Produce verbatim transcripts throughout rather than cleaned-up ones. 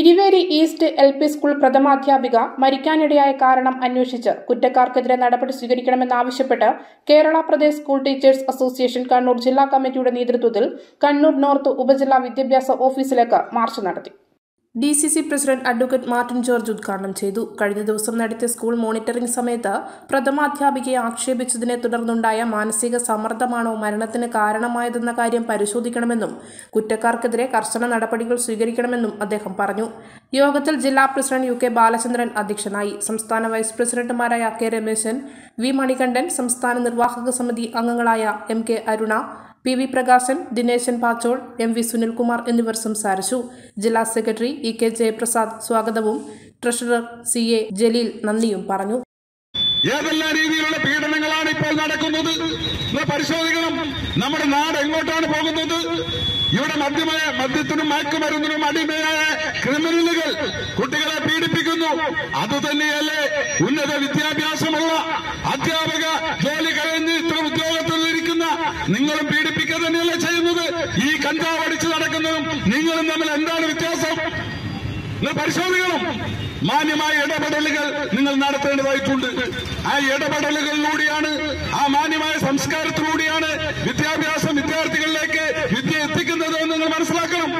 Iriveri East L P School Pradhamadhyapika, Marikkanidaya Karanam Annweshichu, Kuttakkarketire Nadapadi Swikarikkണമെന്ന് ആവശ്യപ്പെട്ട് Kerala Pradesh School Teachers Association Kannur Jilla Committeeയുടെ നേതൃത്വത്തിൽ Kannur North Upajilla Vidyabhyasa ഓഫീസിലേക്ക് march നടത്തി. D C C President Advocate Martin George ഉദ്ഘാടനം ചെയ്തു. കഴിഞ്ഞ ദിവസം നടത്തിയ school monitoring സമയത്ത് പ്രഥമാധ്യാപികയെ ആക്ഷേപിച്ചതിനെ തുടർന്നുണ്ടായ മാനസിക സമ്മർദ്ദമാണോ മരണത്തിന് കാരണമായതെന്ന കാര്യം പരിശോധിക്കണമെന്നും കുറ്റക്കാർക്കെതിരെ കർശന നടപടികൾ സ്വീകരിക്കണമെന്നും അദ്ദേഹം പറഞ്ഞു. യോഗത്തിൽ ജില്ലാ പ്രസിഡന്റ് യു കെ ബാലചന്ദ്രൻ അധ്യക്ഷനായി. സംസ്ഥാന വൈസ് പ്രസിഡന്റുമാരായ കെ രമേശൻ, വി മണികണ്ഠൻ, സംസ്ഥാന നിർവാഹക സമിതി അംഗങ്ങളായ M K Aruna, P V Prakasan, Dinesh and Pachol, M V Sunilkumar എന്നിവർ സംസാരിച്ചു. ജില്ലാ സെക്രട്ടറി E K ജയപ്രസാദ് സ്വാഗതവും ട്രഷറർ C A ജലീൽ നന്ദിയും പറഞ്ഞു. ഏതെല്ലാം രീതിയിലുള്ള പീഡനങ്ങളാണ് ഇപ്പോൾ നടക്കുന്നത് എന്ന് പരിശോധിക്കണം. നമ്മുടെ നാട് എങ്ങോട്ടാണ് പോകുന്നത്? ഇവിടെ മദ്യമായ മദ്യത്തിനും മയക്കുമരുന്നിനും അടിമയായ ക്രിമിനലുകൾ കുട്ടികളെ പീഡിപ്പിക്കുന്നു. അതുതന്നെയല്ലേ ഉന്നത വിദ്യാഭ്യാസമുള്ള അധ്യാപക ജോലി കഴിഞ്ഞ് ഇത്ര ഉദ്യോഗത്തിലിരിക്കുന്ന നിങ്ങളും പീഡിപ്പിക്കുക തന്നെയല്ലേ ചെയ്യുന്നത്? ഈ കഞ്ചാവ് അടിച്ചു നടക്കുന്നതും നിങ്ങളും തമ്മിൽ എന്താണ് വ്യത്യാസം? നിങ്ങൾ പരിശോധിക്കണം. മാന്യമായ ഇടപെടലുകൾ നിങ്ങൾ നടത്തേണ്ടതായിട്ടുണ്ട്. ആ ഇടപെടലുകളിലൂടെയാണ്, ആ മാന്യമായ സംസ്കാരത്തിലൂടെയാണ് വിദ്യാഭ്യാസം വിദ്യാർത്ഥികളിലേക്ക് വിദ്യ എത്തിക്കുന്നത് എന്ന് നിങ്ങൾ മനസ്സിലാക്കണം.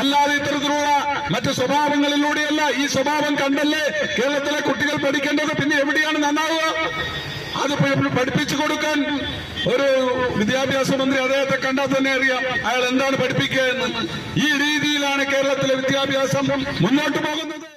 അല്ലാതെ ഇത്തരത്തിലുള്ള മറ്റ് സ്വഭാവങ്ങളിലൂടെയല്ല. ഈ സ്വഭാവം കണ്ടല്ലേ കേരളത്തിലെ കുട്ടികൾ പഠിക്കേണ്ടത്? പിന്നെ എവിടെയാണ് നന്നാവുക? അത് പഠിപ്പിച്ചു കൊടുക്കാൻ ഒരു വിദ്യാഭ്യാസ മന്ത്രി അദ്ദേഹത്തെ കണ്ടാൽ തന്നെ അറിയാം അയാൾ എന്താണ് പഠിപ്പിക്കുക എന്ന്. ഈ രീതിയിലാണ് കേരളത്തിലെ വിദ്യാഭ്യാസം മുന്നോട്ട് പോകുന്നത്.